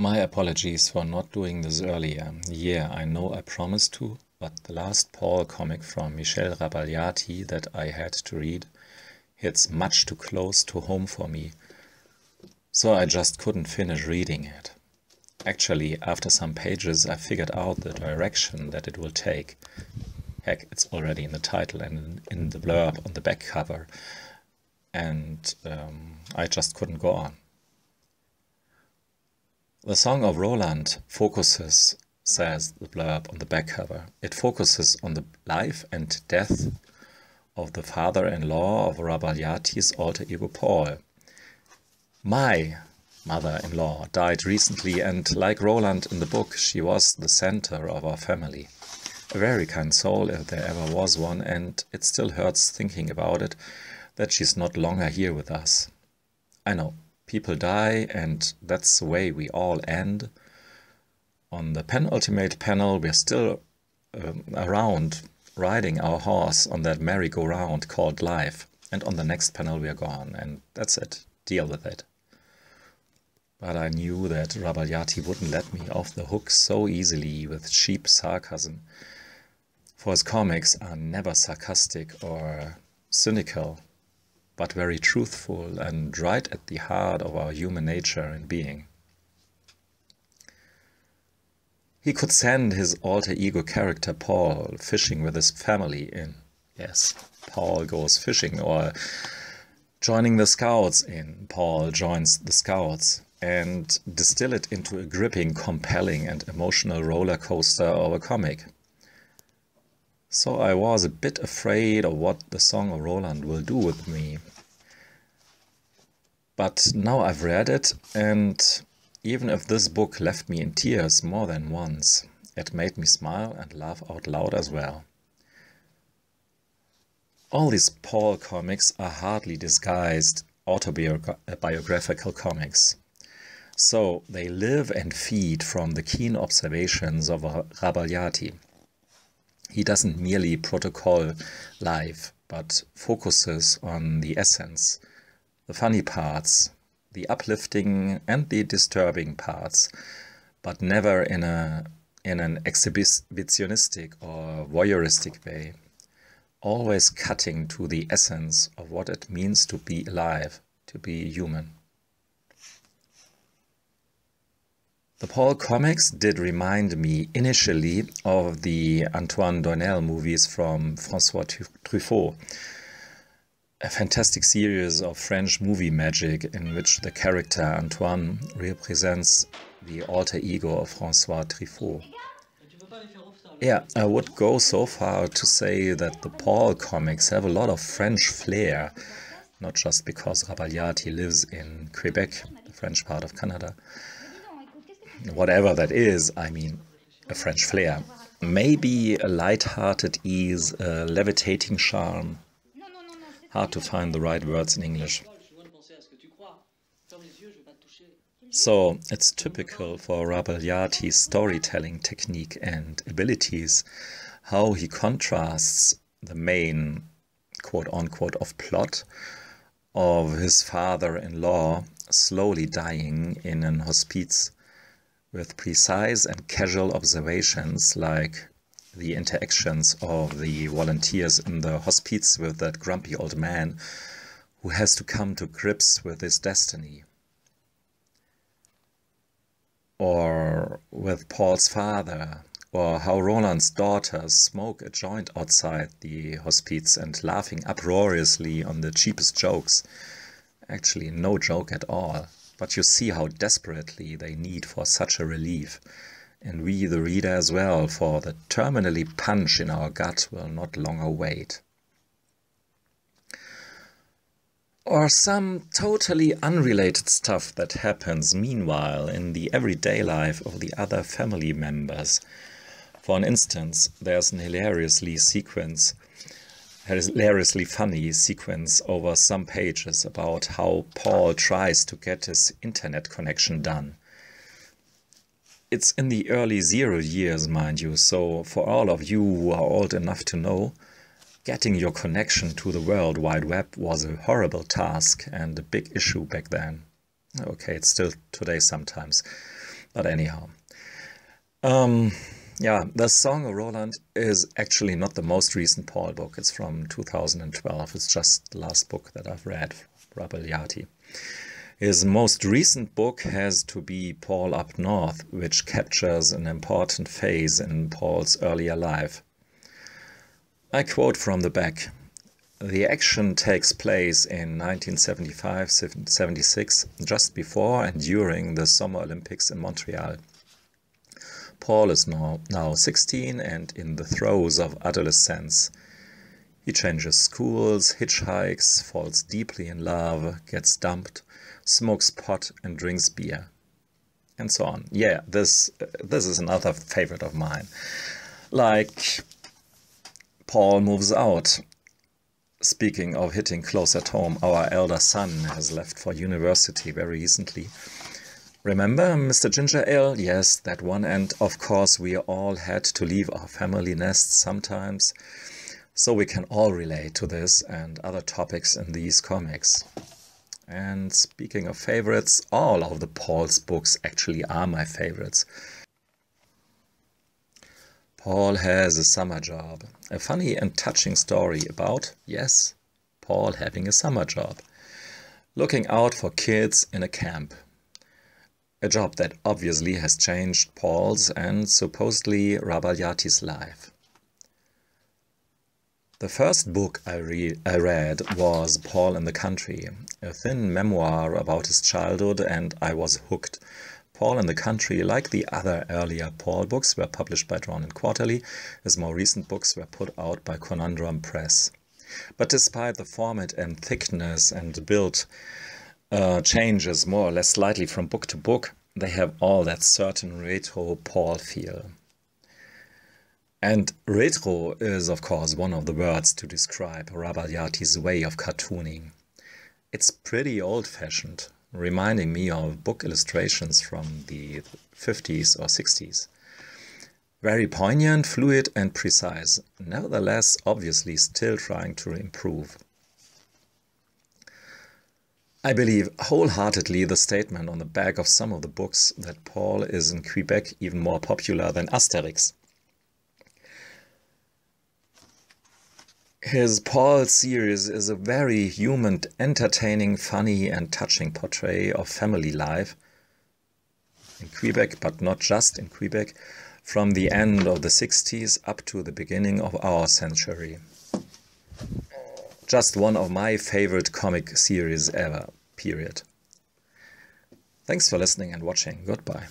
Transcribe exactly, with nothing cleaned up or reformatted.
My apologies for not doing this earlier. Yeah, I know I promised to, but the last Paul comic from Michel Rabagliati that I had to read hits much too close to home for me, so I just couldn't finish reading it. Actually, after some pages I figured out the direction that it will take. Heck, it's already in the title and in the blurb on the back cover, and um, I just couldn't go on. The Song of Roland focuses, says the blurb on the back cover, it focuses on the life and death of the father-in-law of Rabagliati's alter ego Paul. My mother-in-law died recently, and like Roland in the book, she was the center of our family. A very kind soul if there ever was one, and it still hurts thinking about it, that she's not longer here with us. I know. People die, and that's the way we all end. On the penultimate panel, we're still um, around riding our horse on that merry-go-round called life. And on the next panel, we're gone. And that's it. Deal with it. But I knew that Rabagliati wouldn't let me off the hook so easily with cheap sarcasm. For his comics are never sarcastic or cynical, but very truthful and right at the heart of our human nature and being. He could send his alter ego character Paul fishing with his family in, yes, Paul goes fishing, or joining the scouts in, Paul joins the scouts, and distill it into a gripping, compelling and emotional roller coaster of a comic. So I was a bit afraid of what the Song of Roland will do with me. But now I've read it, and even if this book left me in tears more than once, it made me smile and laugh out loud as well. All these Paul comics are hardly disguised autobiographical comics. So they live and feed from the keen observations of Rabagliati. He doesn't merely protocol life, but focuses on the essence, the funny parts, the uplifting and the disturbing parts, but never in a in an exhibitionistic or voyeuristic way, always cutting to the essence of what it means to be alive, to be human. The Paul comics did remind me initially of the Antoine Doinel movies from Francois Truffaut, a fantastic series of French movie magic in which the character Antoine represents the alter ego of Francois Truffaut. Yeah, I would go so far to say that the Paul comics have a lot of French flair, not just because Rabagliati lives in Quebec, the French part of Canada. Whatever that is, I mean, a French flair. Maybe a light-hearted ease, a levitating charm. Hard to find the right words in English. So, it's typical for Rabagliati's storytelling technique and abilities, how he contrasts the main, quote-unquote, of plot of his father-in-law slowly dying in an hospice, with precise and casual observations like the interactions of the volunteers in the hospice with that grumpy old man who has to come to grips with his destiny. Or with Paul's father, or how Roland's daughters smoke a joint outside the hospice and laughing uproariously on the cheapest jokes. Actually, no joke at all. But you see how desperately they need for such a relief, and we, the reader, as well, for the terminally punch in our gut will not longer wait. Or some totally unrelated stuff that happens meanwhile in the everyday life of the other family members. For an instance, there's an hilariously sequence hilariously funny sequence over some pages about how Paul tries to get his internet connection done. It's in the early zero years, mind you, so for all of you who are old enough to know, getting your connection to the World Wide Web was a horrible task and a big issue back then. Okay, it's still today sometimes. But anyhow, um, yeah, the Song of Roland is actually not the most recent Paul book. It's from two thousand twelve. It's just the last book that I've read, Rabagliati. His most recent book has to be Paul Up North, which captures an important phase in Paul's earlier life. I quote from the back. The action takes place in nineteen seventy-five seventy-six, just before and during the Summer Olympics in Montreal. Paul is now, now sixteen and in the throes of adolescence. He changes schools, hitchhikes, falls deeply in love, gets dumped, smokes pot and drinks beer, and so on. Yeah, this uh, this is another favorite of mine. Like, Paul moves out. Speaking of hitting close at home, our elder son has left for university very recently. Remember Mister Ginger Ale? Yes, that one. And of course, we all had to leave our family nests sometimes. So we can all relate to this and other topics in these comics. And speaking of favorites, all of the Paul's books actually are my favorites. Paul Has a Summer Job. A funny and touching story about, yes, Paul having a summer job. Looking out for kids in a camp. A job that obviously has changed Paul's and supposedly Rabagliati's life. The first book I, re I read was Paul in the Country, a thin memoir about his childhood, and I was hooked. Paul in the Country, like the other earlier Paul books, were published by Drawn and Quarterly. His more recent books were put out by Conundrum Press. But despite the format and thickness and build uh, changes more or less slightly from book to book, they have all that certain retro Paul feel. And retro is, of course, one of the words to describe Rabagliati's way of cartooning. It's pretty old-fashioned, reminding me of book illustrations from the fifties or sixties. Very poignant, fluid and precise, nevertheless obviously still trying to improve. I believe wholeheartedly the statement on the back of some of the books that Paul is in Quebec even more popular than Asterix. His Paul series is a very human, entertaining, funny and touching portrait of family life in Quebec, but not just in Quebec, from the end of the sixties up to the beginning of our century. Just one of my favorite comic series ever, period. Thanks for listening and watching. Goodbye.